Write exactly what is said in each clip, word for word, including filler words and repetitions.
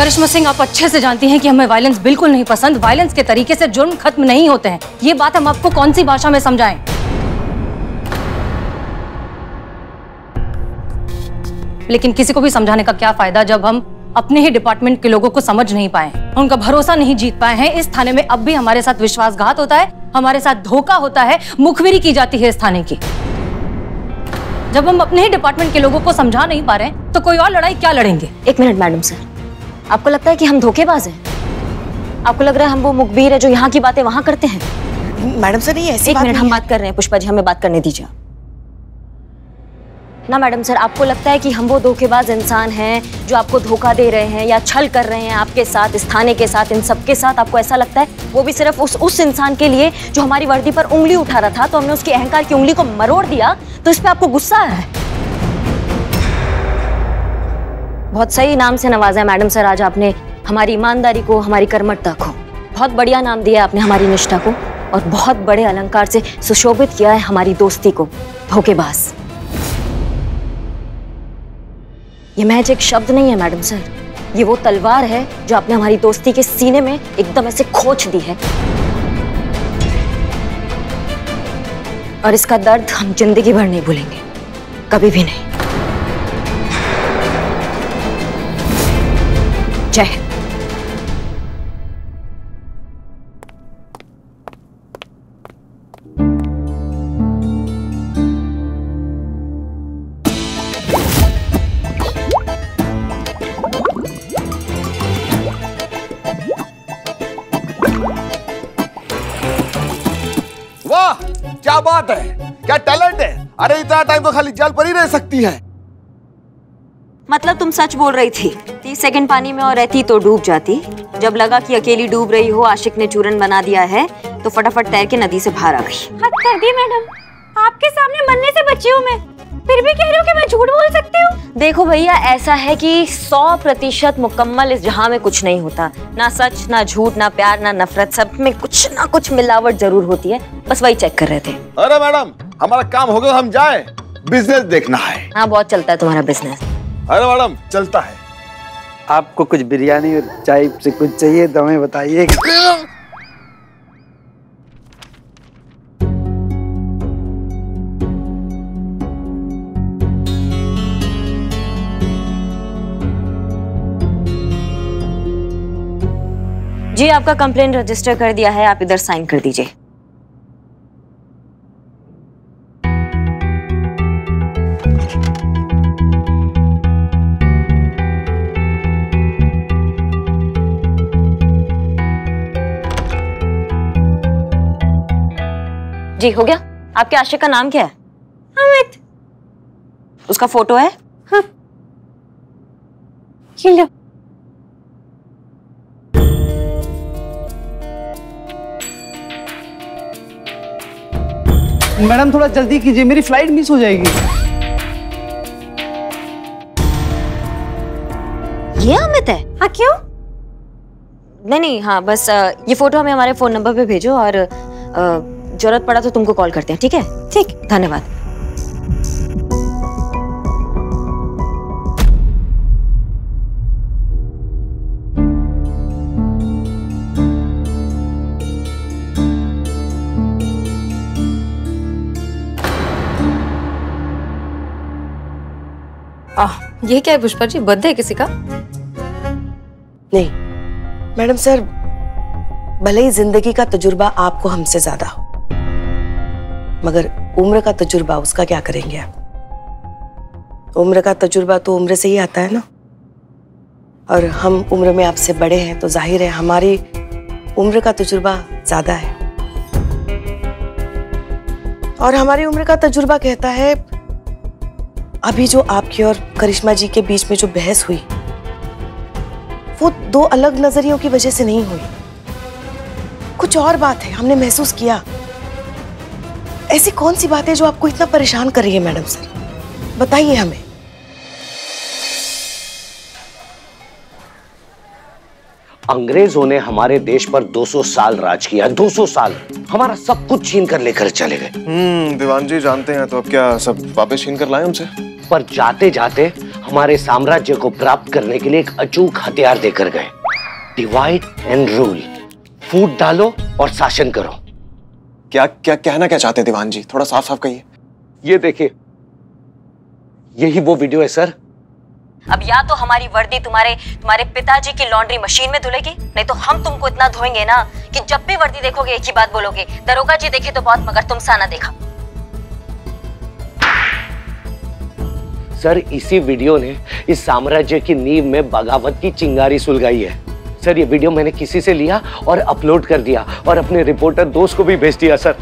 करिश्मा सिंह, आप अच्छे से जानती हैं कि हमें वायलेंस बिल्कुल नहीं पसंद। वायलेंस के तरीके से जुर्म खत्म नहीं होते हैं। ये बात हम आपको कौन सी भाषा में समझाएं? लेकिन किसी को भी समझाने का क्या फायदा जब हम अपने ही डिपार्टमेंट के लोगों को समझ नहीं पाए, उनका भरोसा नहीं जीत पाए हैं। इस थाने में अब भी हमारे साथ विश्वासघात होता है, हमारे साथ धोखा होता है, मुखबिरी की जाती है इस थाने की। जब हम अपने ही डिपार्टमेंट के लोगों को समझा नहीं पा रहे हैं तो कोई और लड़ाई क्या लड़ेंगे? एक मिनट मैडम सर, आपको लगता है कि हम धोखेबाज हैं? आपको लग रहा है हम वो मुखबिर है जो यहाँ की बातें वहाँ करते हैं? मैडम सर ये ऐसी एक बात मिनट, हम बात कर रहे हैं। पुष्पा जी, हमें बात करने दीजिए ना। मैडम सर, आपको लगता है कि हम वो धोखेबाज इंसान हैं जो आपको धोखा दे रहे हैं या छल कर रहे हैं आपके साथ, इस थाने के साथ, इन सब के साथ? आपको ऐसा लगता है? वो भी सिर्फ उस उस इंसान के लिए जो हमारी वर्दी पर उंगली उठा रहा था, तो हमने उसकी अहंकार की उंगली को मरोड़ दिया, तो इस पर आपको गुस्सा है? बहुत सही नाम से नवाजा है मैडम सर आज आपने हमारी ईमानदारी को, हमारी कर्मठता को। बहुत बढ़िया नाम दिया आपने हमारी निष्ठा को, और बहुत बड़े अलंकार से सुशोभित किया है हमारी दोस्ती को, धोखेबाज। ये महज एक शब्द नहीं है मैडम सर, ये वो तलवार है जो आपने हमारी दोस्ती के सीने में एकदम ऐसे खोच दी है, और इसका दर्द हम जिंदगी भर नहीं भूलेंगे, कभी भी नहीं। जय हिंद। वाह, क्या बात है, क्या टैलेंट है। अरे इतना टाइम तो खाली जाल पर ही रह सकती है। मतलब तुम सच बोल रही थी? तीस सेकंड पानी में और रहती तो डूब जाती। जब लगा कि अकेली डूब रही हो, आशिक ने चूरन बना दिया है, तो फटाफट तैर के नदी से बाहर आ गई। हद कर दी मैडम, आपके सामने मरने से बची हूँ मैं, फिर भी कह रही हूँ कि मैं झूठ बोल सकती हूँ? देखो भैया, ऐसा है कि सौ प्रतिशत मुकम्मल इस जहाँ में कुछ नहीं होता, ना सच, ना झूठ, ना प्यार, ना नफरत, सब में कुछ ना कुछ मिलावट जरूर होती है। बस वही चेक कर रहे थे। अरे मैडम, हमारा काम हो गया, हम जाए, बिजनेस देखना है। हाँ, बहुत चलता है तुम्हारा बिजनेस। अरे मैडम, चलता है। आपको कुछ बिरयानी और चाय से कुछ चाहिए तो हमें बताइए। जी, आपका कंप्लेंट रजिस्टर कर दिया है, आप इधर साइन कर दीजिए। जी हो गया। आपके आशिक का नाम क्या है? अमित। उसका फोटो है? हाँ। ये लो। मैडम थोड़ा जल्दी कीजिए, मेरी फ्लाइट मिस हो जाएगी। ये अमित है? हाँ। क्यों? नहीं नहीं, हाँ बस ये फोटो हमें हमारे फोन नंबर पे भेजो, और जरूरत पड़ा तो तुमको कॉल करते हैं। ठीक है? ठीक, धन्यवाद। आह, ये क्या है पुष्पा जी, बर्थडे है किसी का? नहीं मैडम सर, भले ही जिंदगी का तजुर्बा आपको हमसे ज्यादा हो, मगर उम्र का तजुर्बा, उसका क्या करेंगे आप? उम्र का तजुर्बा तो उम्र से ही आता है ना, और हम उम्र में आपसे बड़े हैं, तो जाहिर है हमारी उम्र का तजुर्बा ज्यादा है, और हमारी उम्र का तजुर्बा कहता है अभी जो आपकी और करिश्मा जी के बीच में जो बहस हुई, वो दो अलग नजरियों की वजह से नहीं हुई, कुछ और बात है, हमने महसूस किया। ऐसी कौन सी बात है जो आपको इतना परेशान कर रही है मैडम सर, बताइए हमें। अंग्रेजों ने हमारे देश पर दो सौ साल राज किया, दो सौ साल हमारा सब कुछ छीन कर लेकर चले गए। हम्म, दीवान जी जानते हैं, तो अब क्या सब वापस छीन कर लाए हमसे? पर जाते जाते हमारे साम्राज्य को प्राप्त करने के लिए एक अचूक हथियार देकर गए। डिवाइड एंड रूल, फूट डालो और शासन करो। क्या क्या कहना क्या चाहते दीवान जी, थोड़ा साफ साफ कहिए। ये देखिए, यही वो वीडियो है सर। अब या तो हमारी वर्दी तुम्हारे तुम्हारे पिताजी की लॉन्ड्री मशीन में धुलेगी, नहीं तो हम तुमको इतना धोएंगे ना कि जब भी वर्दी देखोगे एक ही बात बोलोगे, दरोगा जी देखे तो बहुत मगर तुम साना देखा। सर इसी वीडियो ने इस साम्राज्य की नींव में बगावत की चिंगारी सुलगाई है। सर ये वीडियो मैंने किसी से लिया और अपलोड कर दिया और अपने रिपोर्टर दोस्त को भी भेज दिया सर।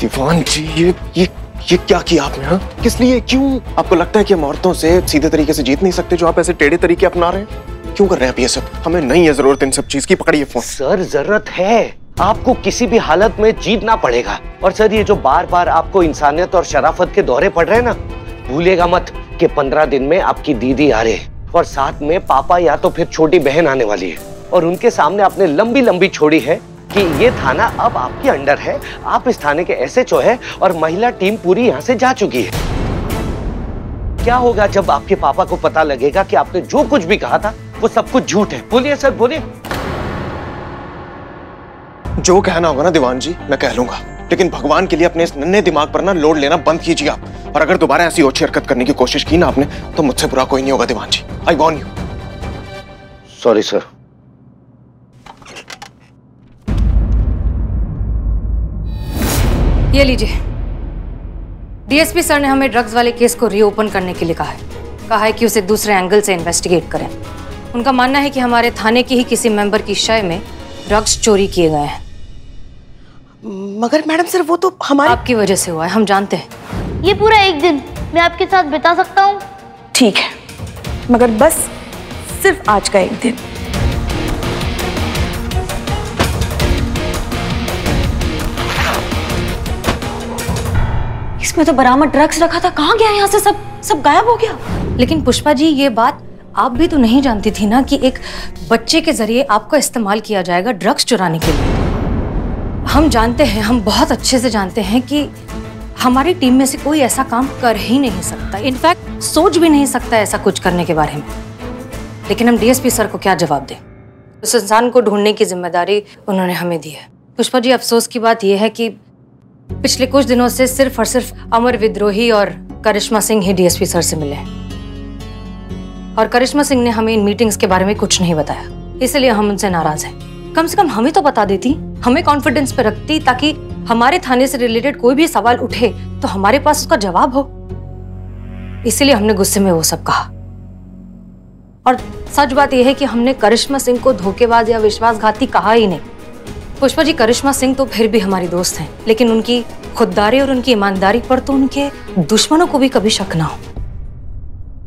दीवान जी ये ये ये क्या किया आपने? हाँ किस लिए, क्यों? आपको लगता है कि हम औरतों से सीधे तरीके से जीत नहीं सकते जो आप ऐसे टेढ़े तरीके अपना रहे हैं? क्यों कर रहे हैं आप ये सब? हमें नहीं है जरूरत इन सब चीज की। पकड़िए फोन। सर जरूरत है, आपको किसी भी हालत में जीतना पड़ेगा। और सर ये जो बार बार आपको इंसानियत और शराफत के दौरे पड़ रहे हैं ना, भूलेगा मत कि पंद्रह दिन में आपकी दीदी आ रही है और साथ में पापा या तो फिर छोटी बहन आने वाली है और उनके सामने आपने लंबी लंबी छोड़ी है कि ये थाना अब आपके अंडर है, आप इस थाने के एस एच ओ है और महिला टीम पूरी यहाँ से जा चुकी है। क्या होगा जब आपके पापा को पता लगेगा कि आपने जो कुछ भी कहा था वो सब कुछ झूठ है? बोलिए सर बोलिए। जो कहना होगा ना दीवान जी मैं कह लूंगा, लेकिन भगवान के लिए अपने इस नन्हे दिमाग पर ना लोड लेना बंद कीजिए आप। और अगर दोबारा ऐसी ओछी हरकत करने की कोशिश की ना आपने तो मुझसे बुरा कोई नहीं होगा Diwan ji, I warn you. Sorry sir. ये लीजिए, डी एस पी सर ने हमें ड्रग्स वाले केस को रीओपन करने के लिए कहा है। कहा है कि उसे दूसरे एंगल से इन्वेस्टिगेट करें। उनका मानना है कि हमारे थाने के ही किसी मेंबर की शय में ड्रग्स चोरी किए गए हैं। मगर मैडम सर वो तो हमारे आपकी वजह से हुआ है, हम जानते हैं। ये पूरा एक दिन मैं आपके साथ बिता सकता हूँ। ठीक है, मगर बस सिर्फ आज का एक दिन। इसमें तो बरामद ड्रग्स रखा था, कहाँ गया? यहाँ से सब सब गायब हो गया। लेकिन पुष्पा जी ये बात आप भी तो नहीं जानती थी ना कि एक बच्चे के जरिए आपका इस्तेमाल किया जाएगा ड्रग्स चुराने के लिए। हम जानते हैं, हम बहुत अच्छे से जानते हैं कि हमारी टीम में से कोई ऐसा काम कर ही नहीं सकता, इनफैक्ट सोच भी नहीं सकता ऐसा कुछ करने के बारे में। लेकिन हम डी एस पी सर को क्या जवाब दें? उस इंसान को ढूंढने की जिम्मेदारी उन्होंने हमें दी है। पुष्पा जी अफसोस की बात यह है कि पिछले कुछ दिनों से सिर्फ और सिर्फ अमर विद्रोही और करिश्मा सिंह ही डी एस पी सर से मिले और करिश्मा सिंह ने हमें इन मीटिंग्स के बारे में कुछ नहीं बताया, इसलिए हम उनसे नाराज हैं। कम से कम हमें तो बता देती, हमें कॉन्फिडेंस पे रखती ताकि हमारे थाने से रिलेटेड कोई भी सवाल उठे तो हमारे पास उसका जवाब हो। इसलिए हमने गुस्से में वो सब कहा। और सच बात यह है कि हमने करिश्मा सिंह को धोखेबाज या विश्वासघाती कहा ही नहीं। पुष्पा जी करिश्मा सिंह तो फिर भी हमारी दोस्त हैं, लेकिन उनकी खुददारी और उनकी ईमानदारी पर तो उनके दुश्मनों को भी कभी शक ना हो।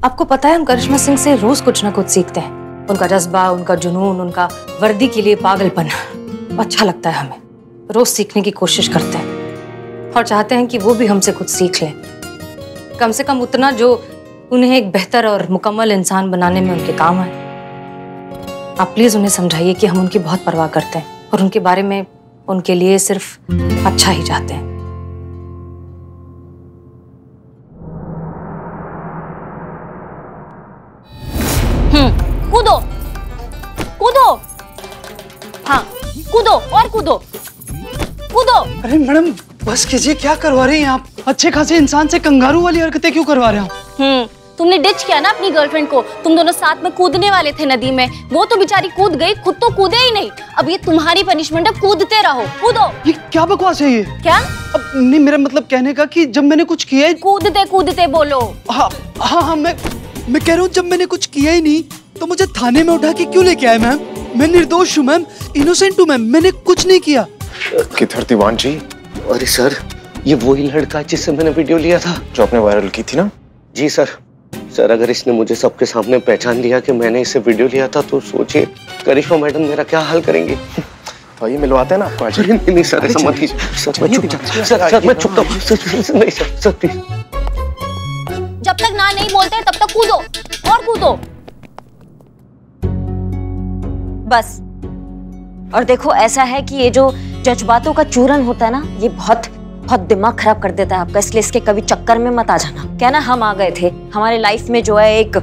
आपको पता है हम करिश्मा सिंह से रोज कुछ ना कुछ सीखते हैं, उनका जज्बा, उनका जुनून, उनका वर्दी के लिए पागलपन। अच्छा लगता है हमें, रोज सीखने की कोशिश करते हैं और चाहते हैं कि वो भी हमसे कुछ सीख लें, कम से कम उतना जो उन्हें एक बेहतर और मुकम्मल इंसान बनाने में उनके काम आए। आप प्लीज उन्हें समझाइए कि हम उनकी बहुत परवाह करते हैं और उनके बारे में उनके लिए सिर्फ अच्छा ही चाहते हैं। कूदो और कूदो कूदो। अरे मैडम बस कीजिए, क्या करवा रही हैं आप? अच्छे खासे इंसान से कंगारू वाली हरकतें क्यों करवा रहे हो? हम्म, तुमने डिच किया ना अपनी गर्लफ्रेंड को। तुम दोनों साथ में कूदने वाले थे नदी में, वो तो बेचारी कूद गई, खुद तो कूदे ही नहीं। अब ये तुम्हारी पनिशमेंट है, कूदते रहो कूदो। ये क्या बकवास है ये? क्या? अब नहीं, मेरा मतलब कहने का कि जब मैंने कुछ किया, कूदते कूदते बोलो। हाँ हाँ हाँ, मैं मैं कह रहा हूँ जब मैंने कुछ किया ही नहीं तो मुझे थाने में उठा के क्यों लेके आए मैम? मैं निर्दोष हूँ मैम, इनोसेंट हूँ मैम, मैंने कुछ नहीं किया। किधर दीवान जी? अरे सर ये वही लड़का जिससे मैंने वीडियो लिया था जो आपने वायरल की थी ना? जी सर। सर अगर इसने मुझे सबके सामने पहचान लिया कि मैंने इससे वीडियो लिया था तो सोचिए करिश्मा मैडम मेरा क्या हाल करेंगे। तो ये मिलवाते हैं ना आपको? अरे नहीं नहीं सर, ऐसा मत कीजिए सर, मैं चुपता हूँ सर, नहीं सर प्लीज। जब तक ना नहीं बोलते तब तक कूदो और कूदो बस। और देखो ऐसा है कि ये जो जज्बातों का चूरन होता है ना, ये बहुत बहुत दिमाग खराब कर देता है आपका, इसलिए इसके कभी चक्कर में मत आ जाना। क्या ना, हम आ गए थे, हमारे लाइफ में जो है एक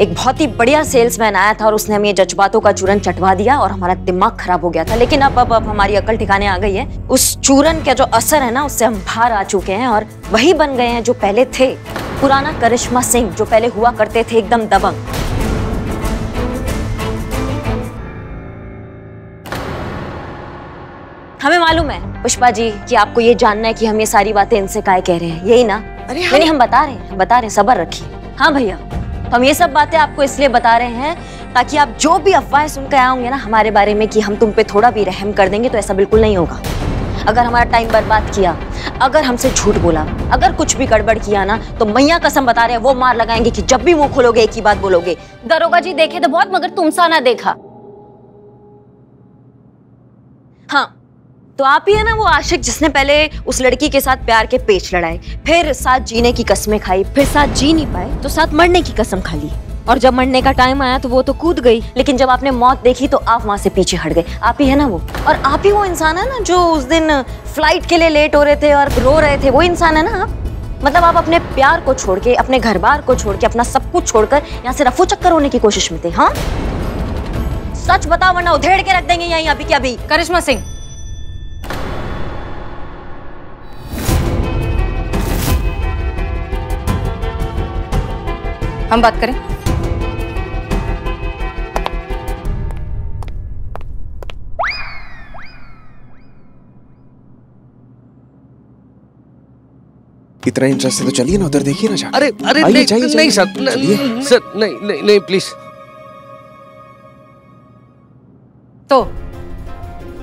एक बहुत ही बढ़िया सेल्समैन आया था और उसने हमें जज्बातों का चूरन चटवा दिया और हमारा दिमाग खराब हो गया था। लेकिन अब अब अब हमारी अकल ठिकाने आ गई है। उस चूरन का जो असर है ना, उससे हम बाहर आ चुके हैं और वही बन गए हैं जो पहले थे। पुराना करिश्मा सिंह जो पहले हुआ करते थे, एकदम दबंग। हमें मालूम है पुष्पा जी कि आपको ये जानना है कि हम ये सारी बातें इनसे काहे कह रहे हैं, यही ना? अरे हाँ। नहीं, हम बता रहे हैं, बता रहे हैं, सब्र रखिए। हाँ भैया, हम ये सब बातें आपको इसलिए बता रहे हैं ताकि आप जो भी अफवाहें सुनकर आए होंगे ना हमारे बारे में कि हम तुम पे थोड़ा भी रहम कर देंगे, तो ऐसा बिल्कुल नहीं होगा। अगर हमारा टाइम बर्बाद किया, अगर हमसे झूठ बोला, अगर कुछ भी गड़बड़ किया ना, तो मैया कसम बता रहे हैं वो मार लगाएंगे कि जब भी मुंह खोलोगे एक ही बात बोलोगे, दरोगा जी देखे तो बहुत मगर तुमसा ना देखा। हाँ, तो आप ही है ना वो आशिक जिसने पहले उस लड़की के साथ प्यार के पेच लड़ाए, फिर साथ जीने की कसमें खाई, फिर साथ जी नहीं पाए तो साथ मरने की कसम खा ली, और जब मरने का टाइम आया तो वो तो कूद गई, लेकिन जब आपने मौत देखी तो आप वहाँ से पीछे हट गए। आप ही है ना वो, और आप ही वो इंसान है ना जो उस दिन फ्लाइट के लिए लेट हो रहे थे और रो रहे थे, वो इंसान है ना आप। मतलब आप अपने प्यार को छोड़ के, अपने घर बार को छोड़ के, अपना सब कुछ छोड़कर यहाँ से रफू चक्कर होने की कोशिश में थे। हाँ, सच बताओ वरना उधेड़ के रख देंगे यहीं अभी के अभी। करिश्मा सिंह, हम बात करें। इतना इंटरेस्ट है तो चलिए ना उधर देखिए ना। अरे अरे नहीं नहीं सर, नहीं नहीं नहीं प्लीज। तो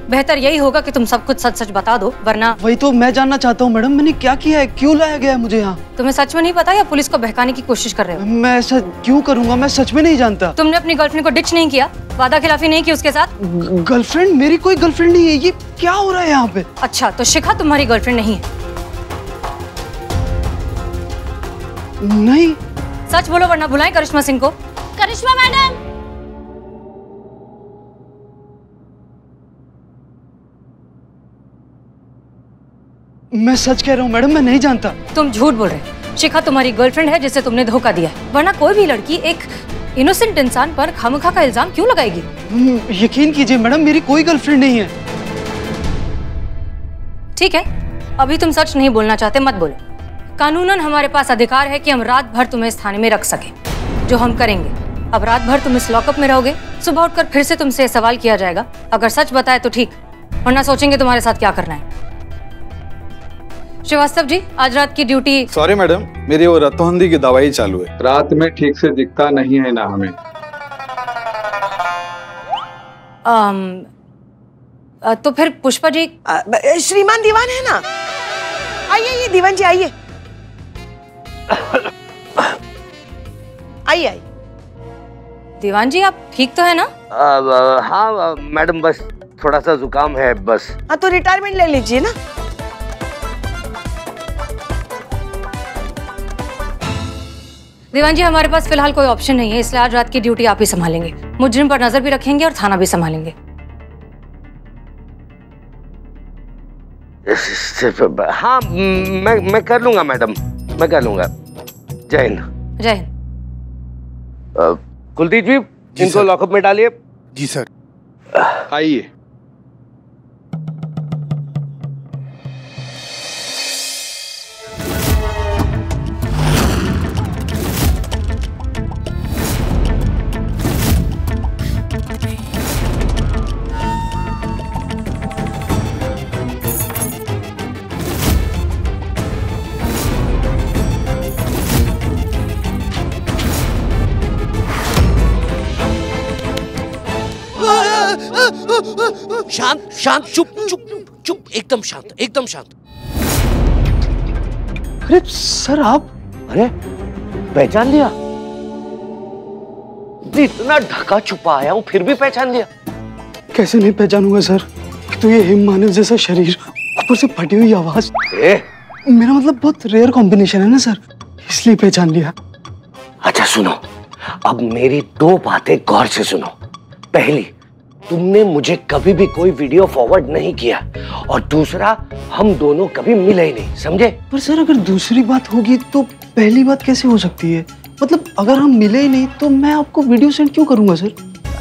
बेहतर यही होगा कि तुम सब कुछ सच सच बता दो, वरना। वही तो मैं जानना चाहता हूँ मैडम, मैंने क्या किया है, क्यों लाया गया है मुझे यहाँ? तुम्हें सच में नहीं पता या पुलिस को बहकाने की कोशिश कर रहे हो? मैं ऐसा क्यों करूँगा, मैं सच में नहीं जानता। तुमने अपनी गर्लफ्रेंड को डिच नहीं किया, वादा खिलाफी नहीं की उसके साथ? गर्लफ्रेंड? मेरी कोई गर्लफ्रेंड नहीं है, ये क्या हो रहा है यहाँ पे? अच्छा, तो शिखा तुम्हारी गर्लफ्रेंड नहीं है? नहीं। सच बोलो वरना बुलाए करिश्मा सिंह को। करिश्मा मैडम, मैं सच कह रहा हूँ मैडम, मैं नहीं जानता। तुम झूठ बोल रहे। शिखा तुम्हारी गर्लफ्रेंड है जिसे तुमने धोखा दिया है, वरना कोई भी लड़की एक इनोसेंट इंसान पर खामखा का इल्जाम क्यों लगाएगी? यकीन कीजिए मैडम, मेरी कोई गर्लफ्रेंड नहीं है। ठीक है, अभी तुम सच नहीं बोलना चाहते, मत बोलो। कानूनन हमारे पास अधिकार है कि हम रात भर तुम्हें इस थाने में रख सके, जो हम करेंगे। अब रात भर तुम इस लॉकअप में रहोगे, सुबह उठकर फिर से तुमसे सवाल किया जाएगा। अगर सच बताए तो ठीक, वरना सोचेंगे तुम्हारे साथ क्या करना है। श्रीवास्तव जी, आज रात की ड्यूटी। सॉरी मैडम, मेरी वो रतोहंदी की दवाई चालू है, रात में ठीक से दिखता नहीं है ना हमें। आम, तो फिर पुष्पा जी। श्रीमान दीवान है ना, आइए ये दीवान जी, आइए आइए आइए। दीवान जी, आप ठीक तो है ना? आ, हाँ मैडम, बस थोड़ा सा जुकाम है बस। हाँ, तो रिटायरमेंट ले लीजिए ना। दीवान जी, हमारे पास फिलहाल कोई ऑप्शन नहीं है, इसलिए आज रात की ड्यूटी आप ही संभालेंगे। मुजरिम पर नजर भी रखेंगे और थाना भी संभालेंगे। हाँ, मैं मैं कर लूंगा मैडम, मैं कर लूंगा। जय हिंद। जय हिंद। कुलदीप जी, जी इनको लॉकअप में डालिए। जी सर। आइए। शांत शांत, चुप चुप चुप, एकदम शांत, एकदम शांत। अरे सर आप, अरे पहचान लिया? इतना ढका छुपा आया हूँ फिर भी पहचान लिया? कैसे नहीं पहचानूंगा सर, तो ये हिम मानव जैसा शरीर, ऊपर से फटी हुई आवाज। ए? मेरा मतलब बहुत रेयर कॉम्बिनेशन है ना सर, इसलिए पहचान लिया। अच्छा सुनो, अब मेरी दो बातें गौर से सुनो। पहली, तुमने मुझे कभी भी कोई वीडियो फॉरवर्ड नहीं किया और दूसरा हम दोनों कभी मिले ही नहीं, समझे? पर सर अगर दूसरी बात होगी तो पहली बात कैसे हो सकती है? मतलब अगर हम मिले ही नहीं तो मैं आपको वीडियो सेंड क्यों करूंगा सर?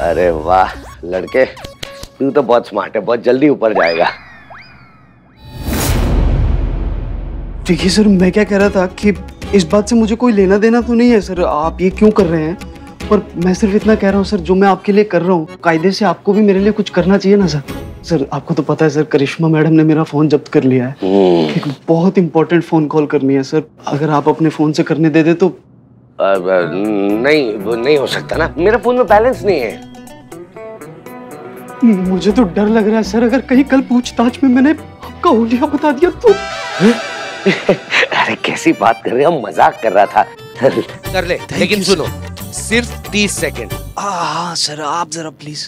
अरे वाह लड़के, तू तो बहुत स्मार्ट है, बहुत जल्दी ऊपर जाएगा। देखिए सर मैं क्या कह रहा था कि इस बात से मुझे कोई लेना देना तो नहीं है सर, आप ये क्यों कर रहे हैं, पर मैं सिर्फ इतना कह रहा हूँ सर जो मैं आपके लिए कर रहा हूँ कायदे से आपको भी मेरे लिए कुछ करना चाहिए ना सर। सर आपको तो पता है सर करिश्मा मैडम ने मेरा फ़ोन जब्त कर लिया है, एक बहुत इंपॉर्टेंट फ़ोन कॉल करनी है सर, अगर आप अपने फ़ोन से करने दे दे तो। आ, नहीं वो नहीं हो सकता ना, मेरे फ़ोन में बैलेंस नहीं है। मुझे तो डर लग रहा है सर अगर कहीं कल पूछताछ में मैंने आपका ओलिया बता दिया तो। अरे कैसी बात कर रहे हो, मजाक कर रहा था। कर ले, लेकिन सुनो सिर्फ तीस सेकंड। हाँ सर आप जरा प्लीज।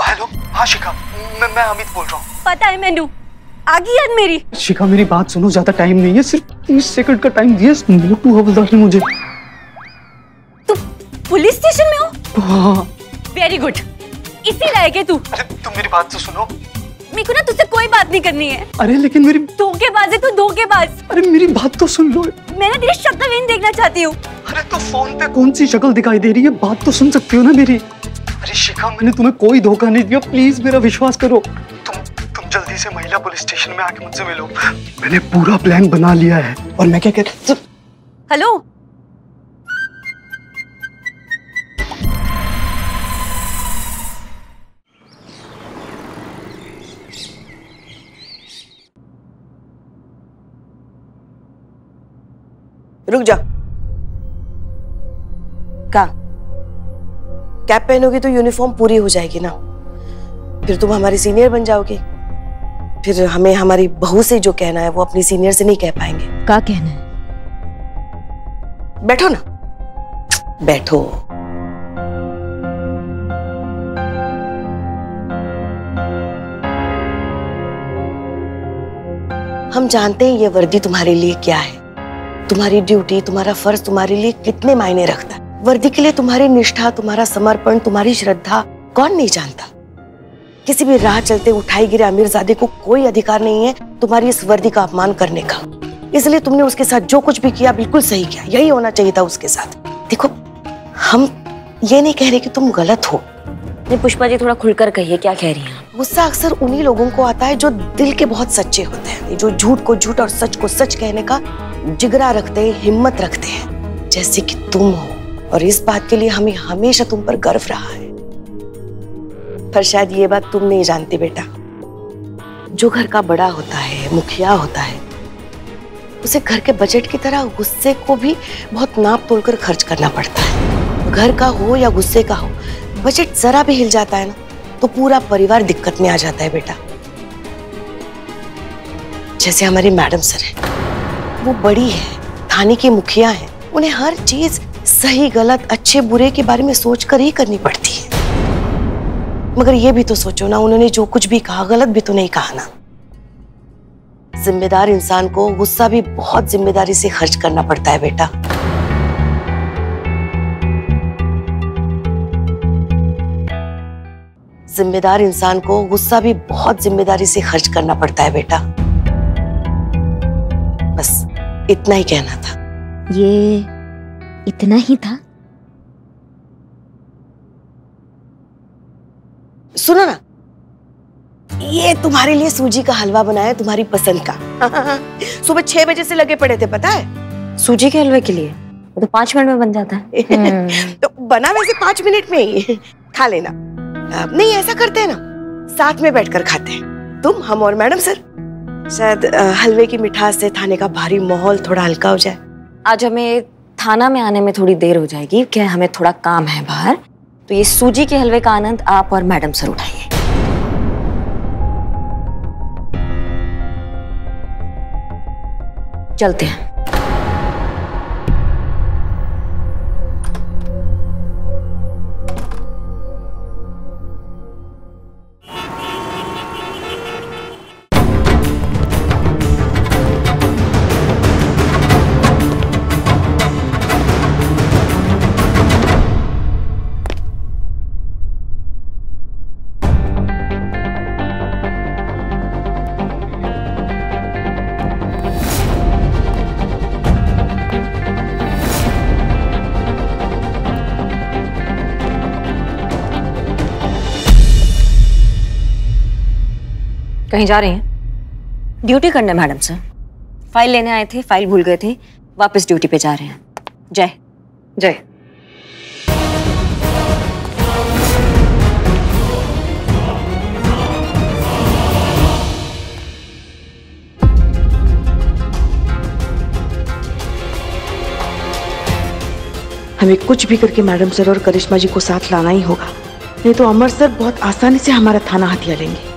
हेलो, हाँ शिखा, मैं मैं अमित बोल रहा हूँ। पता है मेनू, आ गई याद मेरी। शिखा मेरी बात सुनो, ज्यादा टाइम नहीं है, सिर्फ तीस सेकंड का टाइम दिया मोटू हवलदार ने मुझे। पुलिस स्टेशन में हो? हाँ। वेरी गुड, इसी लायक है तू। अरे तुम मेरी बात तो सुनो। मेरे को ना तुझसे कोई बात नहीं करनी है। अरे लेकिन मेरी धोखेबाज है तू, धोखेबाज। अरे मेरी बात तो सुन लो। मैं ना तेरी शक्ल नहीं देखना चाहती हूँ। अरे तो फोन पे कौन सी शक्ल दिखाई दे रही है, बात तो सुन सकती हो ना मेरी। अरे शिखा मैंने तुम्हें कोई धोखा नहीं दिया, प्लीज मेरा विश्वास करो। तुम तुम जल्दी से महिला पुलिस स्टेशन में आके मुझसे मिलो, मैंने पूरा प्लान बना लिया है। और मैं क्या कहता। हेलो रुक जा, का कैप पहनोगे तो यूनिफॉर्म पूरी हो जाएगी ना, फिर तुम हमारे सीनियर बन जाओगे, फिर हमें हमारी बहू से जो कहना है वो अपनी सीनियर से नहीं कह पाएंगे। का कहना है? बैठो ना, बैठो। हम जानते हैं ये वर्दी तुम्हारे लिए क्या है, तुम्हारी ड्यूटी, तुम्हारा फर्ज तुम्हारे लिए कितने मायने रखता है। वर्दी के लिए तुम्हारी निष्ठा, तुम्हारा समर्पण, तुम्हारी श्रद्धा कौन नहीं जानता। किसी भी राह चलते उठाई गिरे अमीरजादे को कोई अधिकार नहीं है तुम्हारी इस वर्दी का अपमान करने का, इसलिए तुमने उसके साथ जो कुछ भी किया बिल्कुल सही किया, यही होना चाहिए था उसके साथ। देखो हम ये नहीं कह रहे कि तुम गलत हो। नहीं पुष्पा जी थोड़ा खुलकर कहिए क्या कह रही हैं। गुस्सा अक्सर उन्हीं लोगों को आता है जो दिल के बहुत सच्चे होते हैं, जो झूठ को झूठ और सच को सच कहने का जिगरा रखते हैं, हिम्मत रखते हैं, जैसे कि तुम हो, और इस बात के लिए हमें हमेशा तुम पर गर्व रहा है। पर शायद ये बात तुम नहीं जानते बेटा, जो घर का बड़ा होता है, मुखिया होता है, उसे घर के बजट की तरह गुस्से को भी बहुत नाप तोल कर खर्च करना पड़ता है। घर का हो या गुस्से का हो, बजट जरा भी हिल जाता है ना तो पूरा परिवार दिक्कत में आ जाता है बेटा। जैसे हमारी मैडम सर है, वो बड़ी है, थाने की मुखिया है, उन्हें हर चीज सही गलत अच्छे बुरे के बारे में सोचकर ही करनी पड़ती है। मगर ये भी तो सोचो ना, उन्होंने जो कुछ भी कहा गलत भी तो नहीं कहा ना। जिम्मेदार इंसान को गुस्सा भी बहुत जिम्मेदारी से खर्च करना पड़ता है बेटा। जिम्मेदार इंसान को गुस्सा भी बहुत जिम्मेदारी से खर्च करना पड़ता है बेटा। बस इतना ही कहना था। ये इतना ही था। सुनो ना, ये तुम्हारे लिए सूजी का हलवा बनाया है तुम्हारी पसंद का। हाँ, सुबह छह बजे से लगे पड़े थे पता है सूजी के हलवे के लिए, तो पांच मिनट में बन जाता है। तो बना वैसे पांच मिनट में ही, खा लेना। नहीं ऐसा करते हैं ना, साथ में बैठकर खाते हैं तुम, हम और मैडम सर। शायद हलवे की मिठास से थाने का भारी माहौल थोड़ा हल्का हो जाए। आज हमें थाना में आने में थोड़ी देर हो जाएगी क्या, हमें थोड़ा काम है बाहर, तो ये सूजी के हलवे का आनंद आप और मैडम सर उठाइए। चलते हैं। कहीं जा रही हैं? ड्यूटी करने मैडम सर। फाइल लेने आए थे, फाइल भूल गए थे, वापस ड्यूटी पे जा रहे हैं। जय जय। हमें कुछ भी करके मैडम सर और करिश्मा जी को साथ लाना ही होगा, नहीं तो अमर सर बहुत आसानी से हमारा थाना हथिया लेंगे।